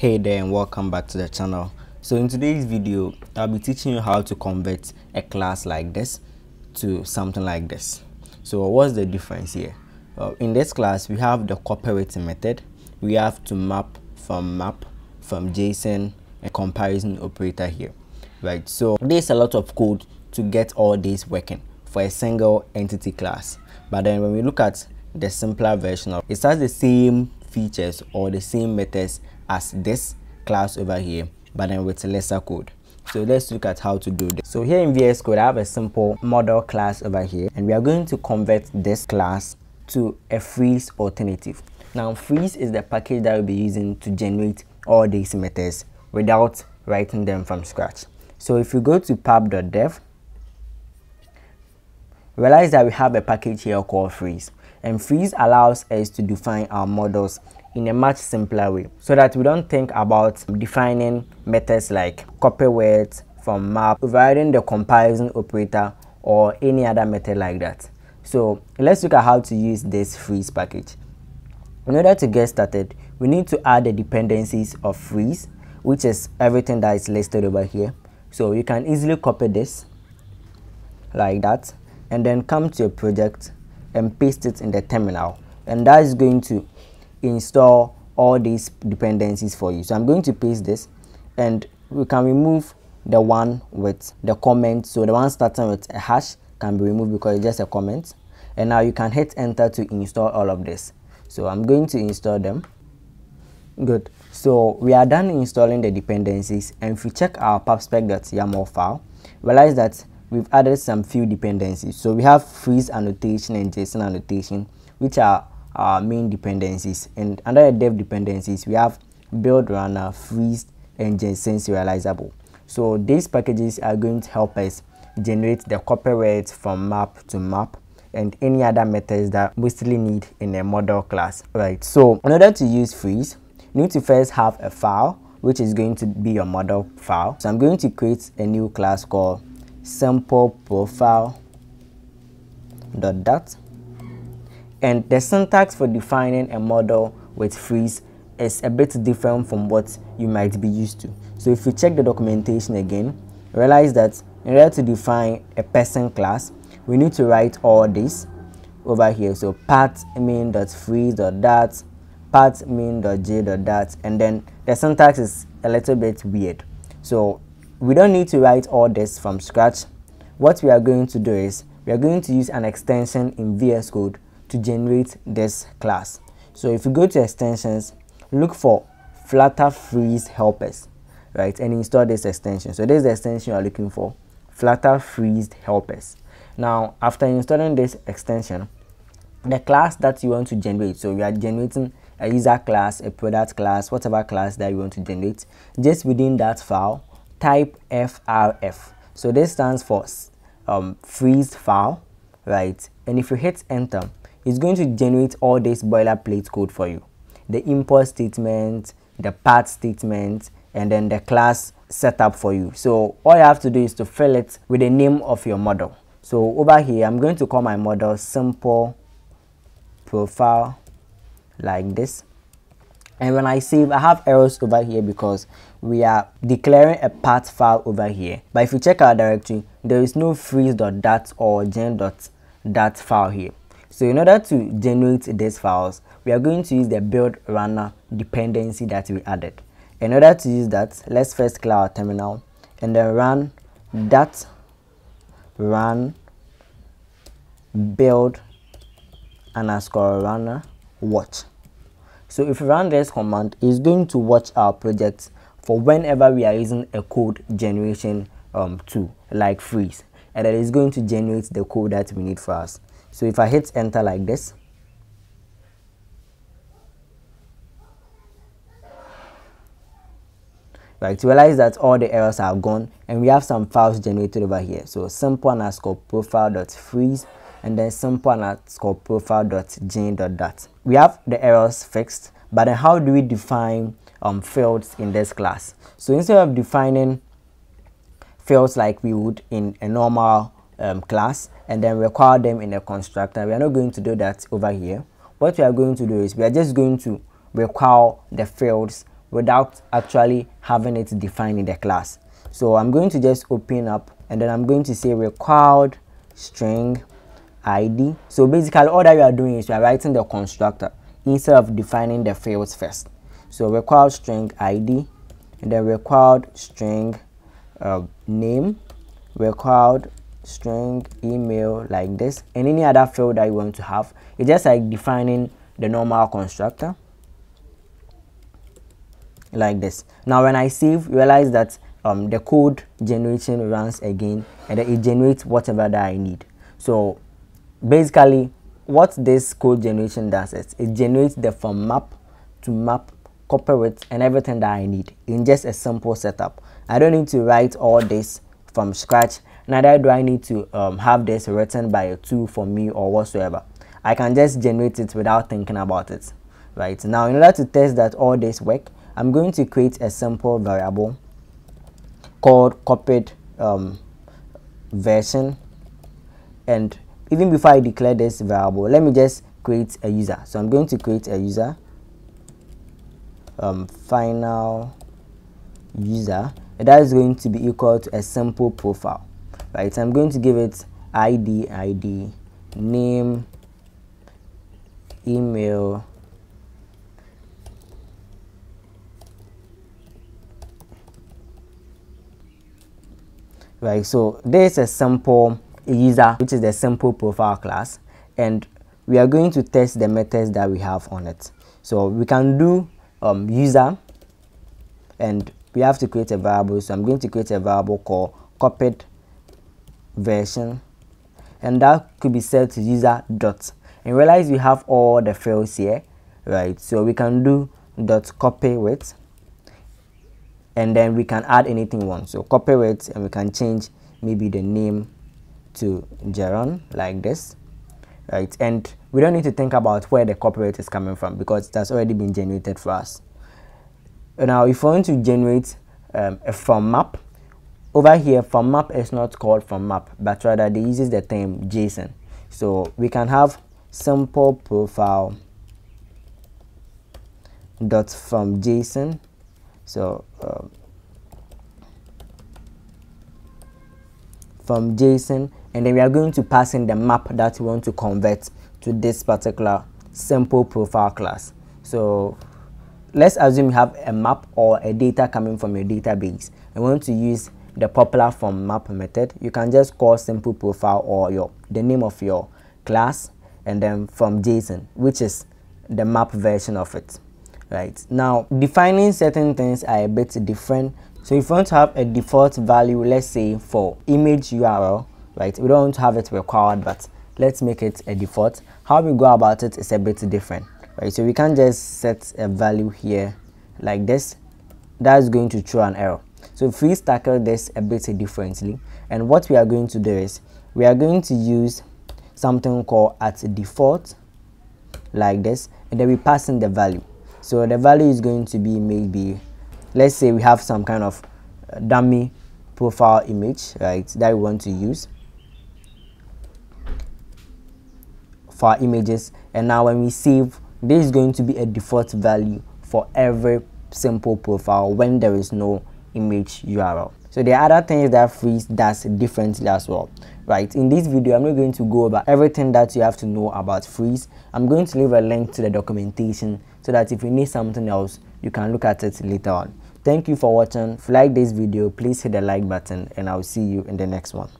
Hey there and welcome back to the channel. So in today's video I'll be teaching you how to convert a class like this to something like this. So what's the difference here? In this class we have the copyWith method, we have to map from JSON and comparison operator here, right? So there's a lot of code to get all these working for a single entity class, but then when we look at the simpler version of it, has the same features or the same methods as this class over here, but then with lesser code. So let's look at how to do this. So here in VS Code I have a simple model class over here, and we are going to convert this class to a freeze alternative. Now freeze is the package that we'll be using to generate all these methods without writing them from scratch. So if you go to pub.dev, realize that we have a package here called freeze, and freeze allows us to define our models in a much simpler way, so that we don't think about defining methods like copyWith, fromMap, providing the comparison operator or any other method like that. So let's look at how to use this freeze package. In order to get started, we need to add the dependencies of freeze, which is everything that is listed over here. So you can easily copy this like that, and then come to your project and paste it in the terminal, and that is going to install all these dependencies for you. So I'm going to paste this, and we can remove the one with the comment, so the one starting with a hash can be removed because it's just a comment. And now you can hit enter to install all of this. So I'm going to install them. Good, so we are done installing the dependencies, and if we check our pubspec.yaml file, realize that we've added some few dependencies. So we have freezed annotation and JSON annotation, which are our main dependencies, and under the dev dependencies we have build runner, freezed, and JSON serializable. So these packages are going to help us generate the copyWith from map to map and any other methods that we still need in a model class, right? So in order to use freeze, you need to first have a file which is going to be your model file. So I'm going to create a new class called simple profile .dat. And the syntax for defining a model with freeze is a bit different from what you might be used to. So if you check the documentation again, realize that in order to define a person class, we need to write all this over here. So path main.freeze.dat, path main.j.dat, and then the syntax is a little bit weird. So we don't need to write all this from scratch. What we are going to do is we are going to use an extension in VS Code to generate this class. So if you go to extensions, look for flutter_freeze_helpers, right, and install this extension. So this is the extension you are looking for, flutter_freeze_helpers. Now after installing this extension, the class that you want to generate, so we are generating a user class, a product class, whatever class that you want to generate, just within that file type frf. So this stands for freeze file, right? And if you hit enter, it's going to generate all this boilerplate code for you. The import statement, the path statement, and then the class setup for you. So all you have to do is to fill it with the name of your model. So over here, I'm going to call my model simple profile like this. And when I save, I have errors over here because we are declaring a path file over here. But if you check our directory, there is no freeze.dat or gen.dat file here. So in order to generate these files, we are going to use the build runner dependency that we added. In order to use that, let's first clear our terminal and then run that run build underscore runner watch. So if we run this command, it's going to watch our projects for whenever we are using a code generation tool like freeze, and it is going to generate the code that we need for us. So if I hit enter like this, right, to realize that all the errors are gone and we have some files generated over here. So simple underscore profile dot freeze, and then simple underscore profile dot jane dot dat. We have the errors fixed, but then how do we define fields in this class? So instead of defining fields like we would in a normal class and then require them in a constructor, we are not going to do that over here. What we are going to do is we are just going to require the fields without actually having it defined in the class. So I'm going to just open up, and then I'm going to say required string ID. So basically all that we are doing is we are writing the constructor instead of defining the fields first. So required string ID, and then required string name, required string email, like this, and any other field that you want to have. It's just like defining the normal constructor like this. Now when I save, realize that the code generation runs again, and then it generates whatever that I need. So basically what this code generation does is it generates the form map to map, copyWith, and everything that I need in just a simple setup. I don't need to write all this from scratch. Neither do I need to have this written by a tool for me or whatsoever. I can just generate it without thinking about it. Right now, in order to test that all this work, I'm going to create a simple variable called copied version. And even before I declare this variable, let me just create a user. So I'm going to create a user, final user, and that is going to be equal to a simple profile. Right, so I'm going to give it ID, name, email, right? So there's a simple user, which is the simple profile class, and we are going to test the methods that we have on it. So we can do user, and we have to create a variable. So I'm going to create a variable called copied version, and that could be set to user dot, and realize we have all the fields here, right? So we can do dot copy with, and then we can add anything we want. So copy with, and we can change maybe the name to Jaron, like this, right? And we don't need to think about where the copyright is coming from because that's already been generated for us. Now if we want to generate a form map, over here form map is not called form map, but rather they uses the term JSON. So we can have simple profile dot from JSON. So from JSON, and then we are going to pass in the map that we want to convert to this particular simple profile class. So let's assume you have a map or a data coming from your database. I want to use the popular form map method. You can just call simple profile or the name of your class, and then from JSON, which is the map version of it. Right now, defining certain things are a bit different. So if you want to have a default value, let's say for image URL, right? We don't want to have it required, but let's make it a default. How we go about it is a bit different, right? So we can just set a value here like this. That's going to throw an error. So if we tackle this a bit differently, and what we are going to do is we are going to use something called at default, like this, and then we pass in the value. So the value is going to be, maybe let's say we have some kind of dummy profile image, right, that we want to use for our images. And now when we save, there is going to be a default value for every simple profile when there is no image URL. So there are other things that Freeze does differently as well, right? In this video, I'm not going to go over everything that you have to know about Freeze. I'm going to leave a link to the documentation so that if you need something else, you can look at it later on. Thank you for watching. If you like this video, please hit the like button, and I'll see you in the next one.